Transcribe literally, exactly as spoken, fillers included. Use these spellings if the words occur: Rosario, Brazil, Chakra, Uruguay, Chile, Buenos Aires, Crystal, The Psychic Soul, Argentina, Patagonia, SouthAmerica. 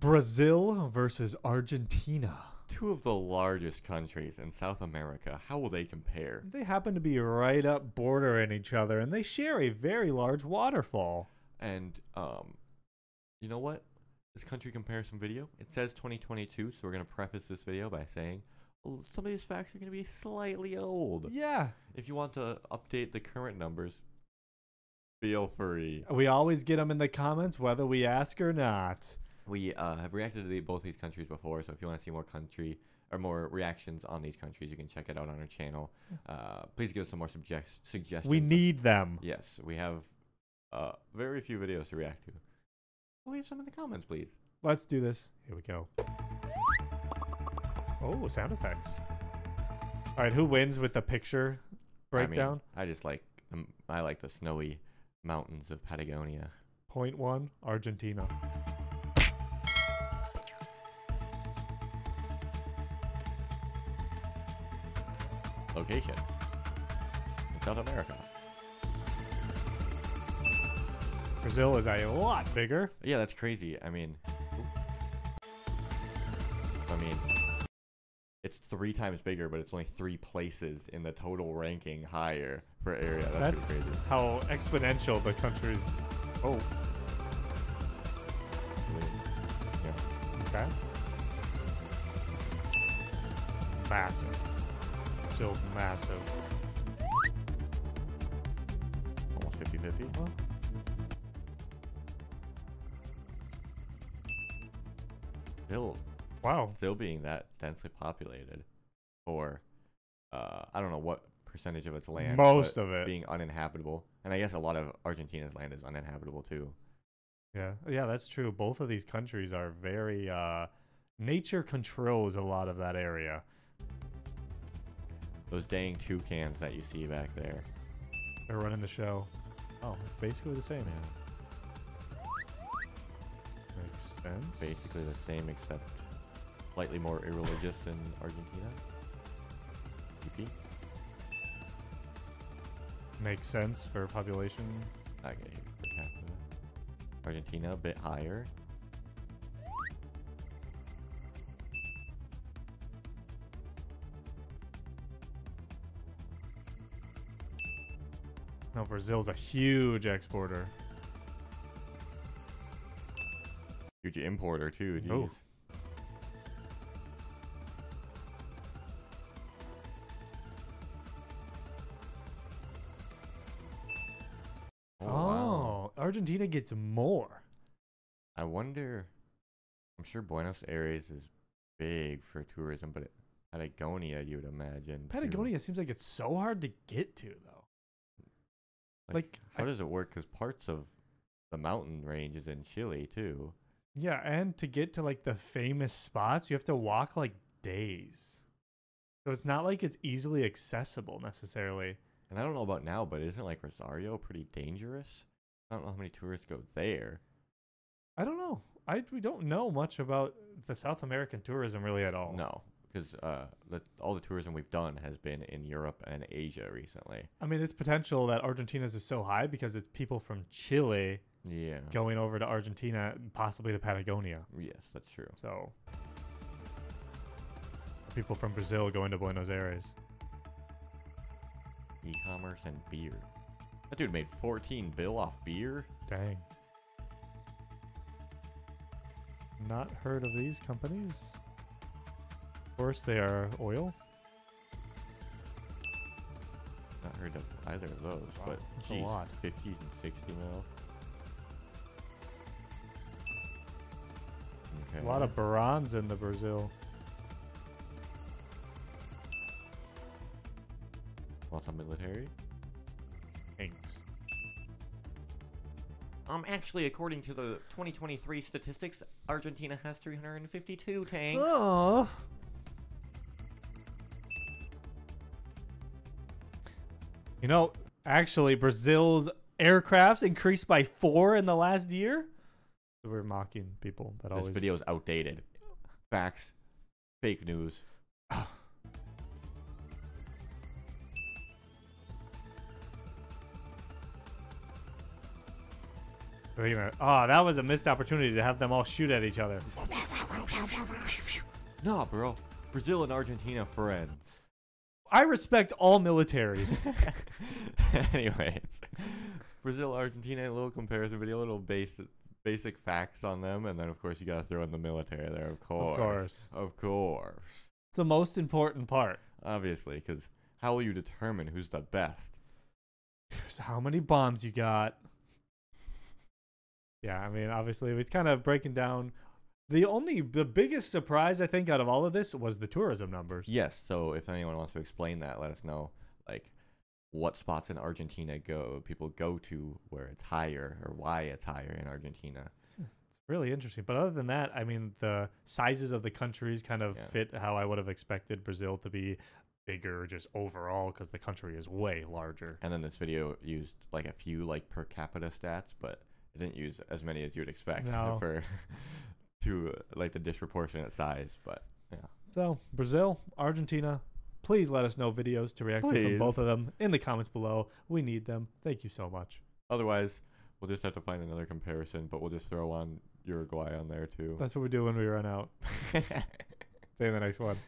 Brazil versus Argentina. Two of the largest countries in South America. How will they compare? They happen to be right up bordering each other, and they share a very large waterfall. And um, you know what? This country comparison video, it says twenty twenty-two, so we're going to preface this video by saying oh, some of these facts are going to be slightly old. Yeah. If you want to update the current numbers, feel free. We always get them in the comments, whether we ask or not. We uh, have reacted to the, both these countries before, so if you want to see more country or more reactions on these countries, you can check it out on our channel. Uh, please give us some more subject suggestions. We need them. Yes, we have uh, very few videos to react to. Leave some in the comments, please. Let's do this. Here we go. Oh, sound effects. All right, who wins with the picture breakdown? I, mean, I just like um, I like the snowy mountains of Patagonia. Point one, Argentina. Location, South America. Brazil is a lot bigger. Yeah, that's crazy. I mean, I mean, it's three times bigger, but it's only three places in the total ranking higher for area. That's, that's crazy. How exponential the countries. Oh. Yeah. Okay. Massive. So massive. Almost fifty fifty. Huh? Still, wow. Still being that densely populated. Or, uh, I don't know what percentage of its land. Most of it. Being uninhabitable. And I guess a lot of Argentina's land is uninhabitable too. Yeah, yeah, that's true. Both of these countries are very... Uh, nature controls a lot of that area. Those dang toucans that you see back there. They're running the show. Oh, basically the same. Yeah. Makes sense. Basically the same, except slightly more irreligious in Argentina. G P. Makes sense for population. Okay. Argentina, a bit higher. No, Brazil's a huge exporter. Huge importer, too. Geez. Oh. Oh, wow. Argentina gets more. I wonder... I'm sure Buenos Aires is big for tourism, but Patagonia, you would imagine. Patagonia too. Seems like it's so hard to get to, though. Like, how I, does it work? Because parts of the mountain range is in Chile too. Yeah, and to get to like the famous spots, you have to walk like days. So it's not like it's easily accessible necessarily. And I don't know about now, but isn't like Rosario pretty dangerous? I don't know how many tourists go there. I don't know. I we don't know much about the South American tourism really at all. No. Because uh, all the tourism we've done has been in Europe and Asia recently. I mean, it's potential that Argentina's is so high because it's people from Chile yeah. going over to Argentina, possibly to Patagonia. Yes, that's true. So, people from Brazil going to Buenos Aires. E-commerce and beer. That dude made fourteen bill off beer? Dang. Not heard of these companies. Of course they are oil. Not heard of either of those, wow, but that's geez, a lot. fifty and sixty mil. Okay. A lot of bronze in the Brazil. Lots of military. Thanks. Um, actually, according to the twenty twenty-three statistics, Argentina has three hundred fifty-two tanks. Oh. You know, actually, Brazil's aircrafts increased by four in the last year. We're mocking people. That always. This video is outdated. Facts. Fake news. Wait a minute. Oh, that was a missed opportunity to have them all shoot at each other. Nah, bro. Brazil and Argentina friends. I respect all militaries. Anyway, Brazil, Argentina, a little comparison video, a little basic, basic facts on them. And then, of course, you got to throw in the military there, of course. Of course. Of course. It's the most important part. Obviously, because how will you determine who's the best? Here's how many bombs you got. Yeah, I mean, obviously, it's kind of breaking down. The only, the biggest surprise, I think, out of all of this was the tourism numbers. Yes, so if anyone wants to explain that, let us know, like, what spots in Argentina go people go to where it's higher or why it's higher in Argentina. It's really interesting. But other than that, I mean, the sizes of the countries kind of yeah. fit how I would have expected Brazil to be bigger just overall because the country is way larger. And then this video used, like, a few, like, per capita stats, but... I didn't use as many as you would expect no. for to uh, like the disproportionate size, but yeah. So Brazil, Argentina, please let us know videos to react please. to from both of them in the comments below. We need them. Thank you so much. Otherwise, we'll just have to find another comparison, but we'll just throw on Uruguay on there too. That's what we do when we run out. See you in the next one.